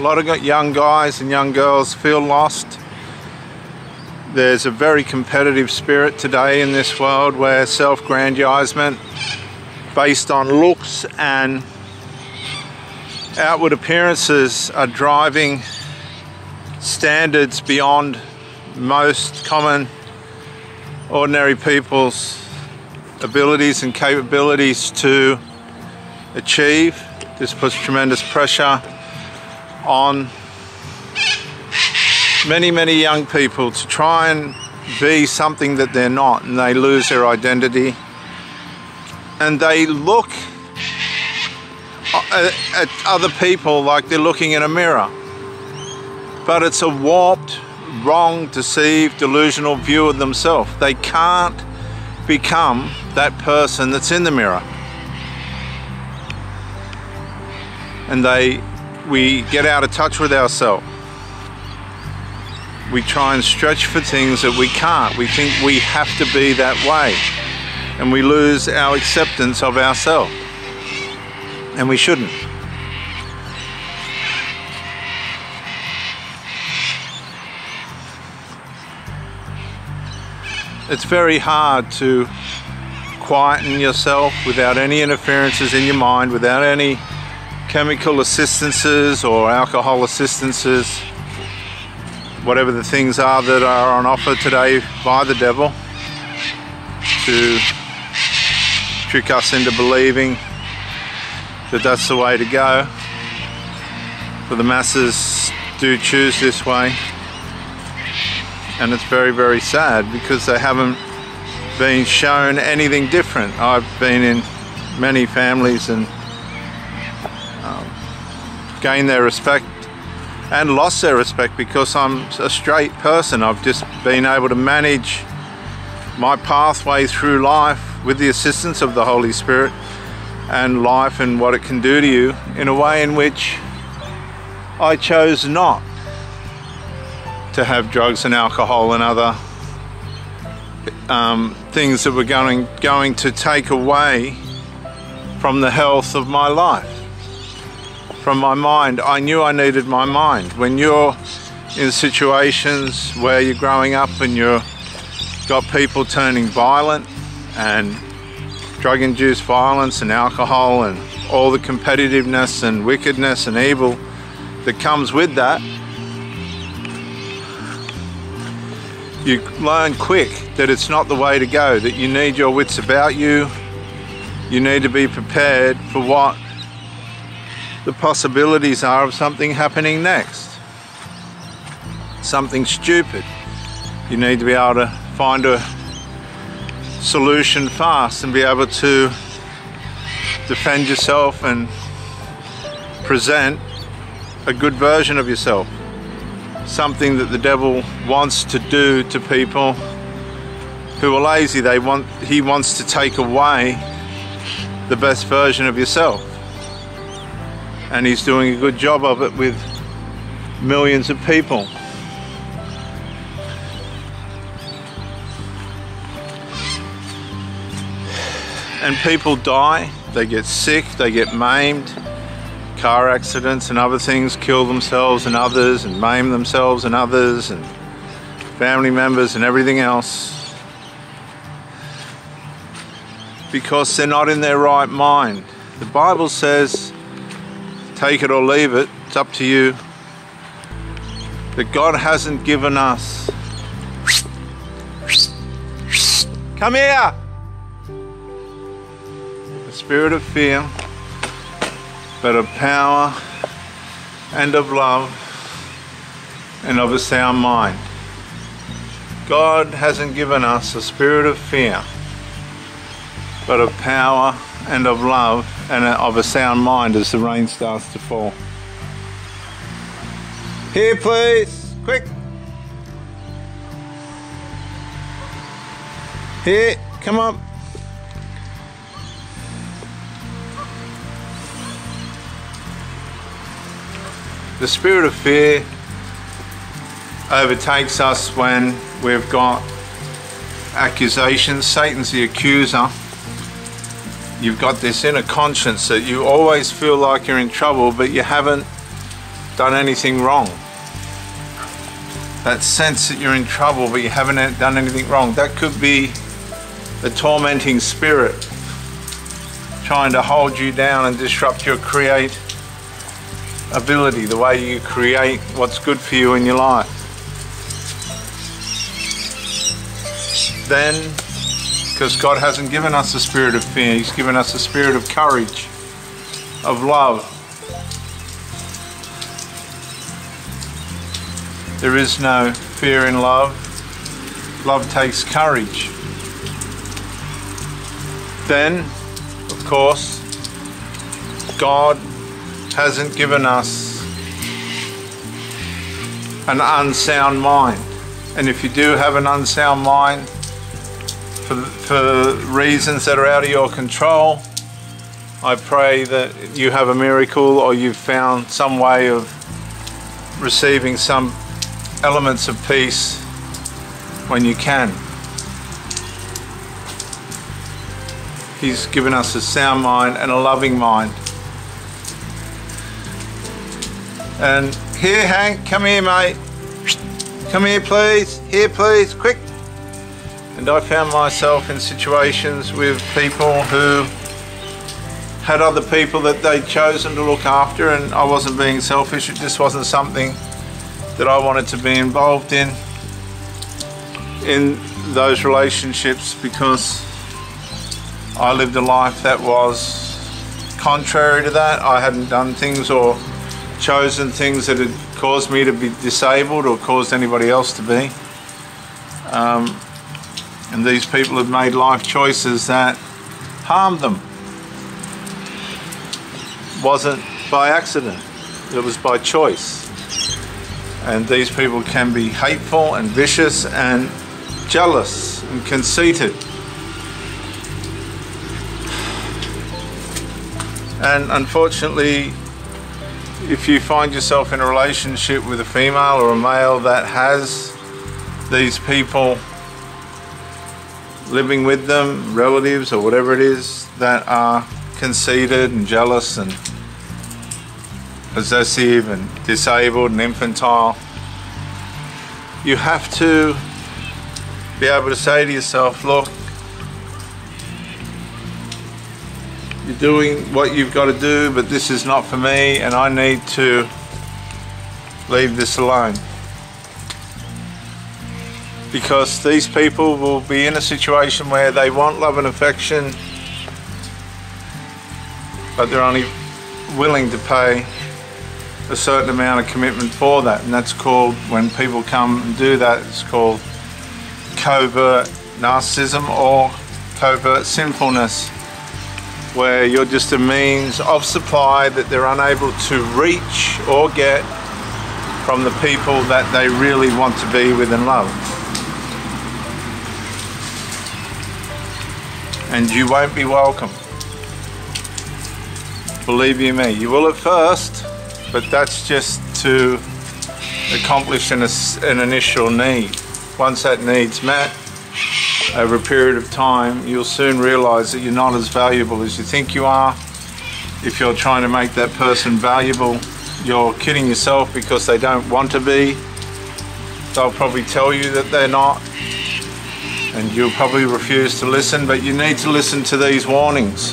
A lot of young guys and young girls feel lost. There's a very competitive spirit today in this world where self-aggrandizement based on looks and outward appearances are driving standards beyond most common ordinary people's abilities and capabilities to achieve. This puts tremendous pressure on many young people to try and be something that they're not, and they lose their identity, and they look at other people like they're looking in a mirror. But it's a warped, wrong, deceived, delusional view of themselves. They can't become that person that's in the mirror. And we get out of touch with ourselves. We try and stretch for things that we can't. We think we have to be that way. And we lose our acceptance of ourselves. And we shouldn't. It's very hard to quieten yourself without any interferences in your mind, without any chemical assistances or alcohol assistances, whatever the things are that are on offer today by the devil to trick us into believing that that's the way to go. But the masses do choose this way. And it's very sad because they haven't been shown anything different. I've been in many families and gained their respect and lost their respect because I'm a straight person. I've just been able to manage my pathway through life with the assistance of the Holy Spirit and life and what it can do to you in a way in which I chose not to have drugs and alcohol and other things that were going to take away from the health of my life, from my mind. I knew I needed my mind. When you're in situations where you're growing up and you've got people turning violent and drug-induced violence and alcohol and all the competitiveness and wickedness and evil that comes with that, you learn quick that it's not the way to go, that you need your wits about you. You need to be prepared for what the possibilities are of something happening next. Something stupid. You need to be able to find a solution fast and be able to defend yourself and present a good version of yourself. Something that the devil wants to do to people who are lazy. He wants to take away the best version of yourself. And he's doing a good job of it with millions of people. And people die, they get sick, they get maimed. Car accidents and other things kill themselves and others, and maim themselves and others, and family members and everything else, because they're not in their right mind. The Bible says, take it or leave it, it's up to you, that God hasn't given us, come here, the spirit of fear, but of power and of love and of a sound mind. God hasn't given us a spirit of fear, but of power and of love and of a sound mind as the rain starts to fall. Here please, quick. Here, come up. The spirit of fear overtakes us when we've got accusations. Satan's the accuser. You've got this inner conscience that you always feel like you're in trouble, but you haven't done anything wrong. That sense that you're in trouble but you haven't done anything wrong. That could be the tormenting spirit trying to hold you down and disrupt your create ability, the way you create what's good for you in your life. Then, because God hasn't given us the spirit of fear, He's given us the spirit of courage, of love. There is no fear in love. Love takes courage. Then, of course, God hasn't given us an unsound mind. And if you do have an unsound mind for reasons that are out of your control, I pray that you have a miracle or you've found some way of receiving some elements of peace when you can. He's given us a sound mind and a loving mind. And here, Hank, come here, mate. Come here, please. Here, please, quick. And I found myself in situations with people who had other people that they'd chosen to look after, and I wasn't being selfish. It just wasn't something that I wanted to be involved in those relationships, because I lived a life that was contrary to that. I hadn't done things or chosen things that had caused me to be disabled or caused anybody else to be. And these people have made life choices that harmed them. It wasn't by accident, it was by choice. And these people can be hateful and vicious and jealous and conceited. And unfortunately, if you find yourself in a relationship with a female or a male that has these people living with them, relatives or whatever it is, that are conceited and jealous and possessive and disabled and infantile, you have to be able to say to yourself, look, you're doing what you've got to do, but this is not for me, and I need to leave this alone. Because these people will be in a situation where they want love and affection, but they're only willing to pay a certain amount of commitment for that, and that's called, when people come and do that, it's called covert narcissism or covert sinfulness, where you're just a means of supply that they're unable to reach or get from the people that they really want to be with and love. And you won't be welcome. Believe you me, you will at first, but that's just to accomplish an initial need. Once that need's met, over a period of time, you'll soon realize that you're not as valuable as you think you are. If you're trying to make that person valuable, you're kidding yourself, because they don't want to be. They'll probably tell you that they're not, and you'll probably refuse to listen, but you need to listen to these warnings.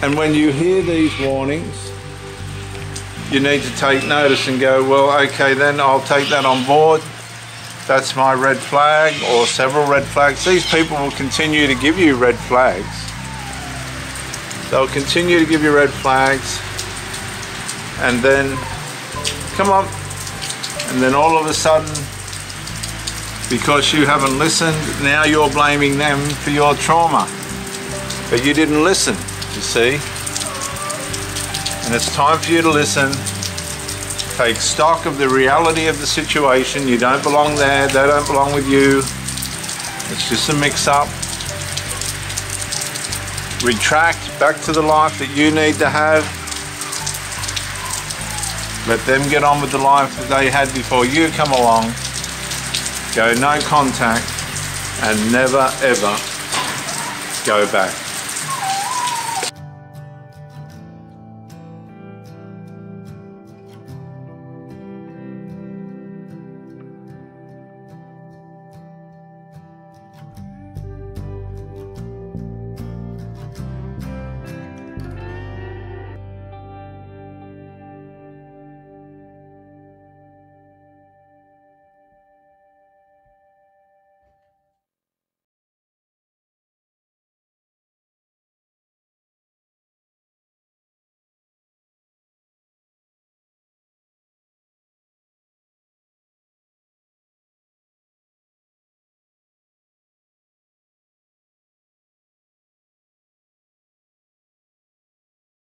And when you hear these warnings, you need to take notice and go, well, okay, then I'll take that on board. That's my red flag, or several red flags. These people will continue to give you red flags. They'll continue to give you red flags, and then, come on. And then all of a sudden, because you haven't listened, now you're blaming them for your trauma. But you didn't listen. You see, and it's time for you to listen. Take stock of the reality of the situation. You don't belong there, they don't belong with you. It's just a mix-up. Retract back to the life that you need to have. Let them get on with the life that they had before you come along. Go no contact and never ever go back.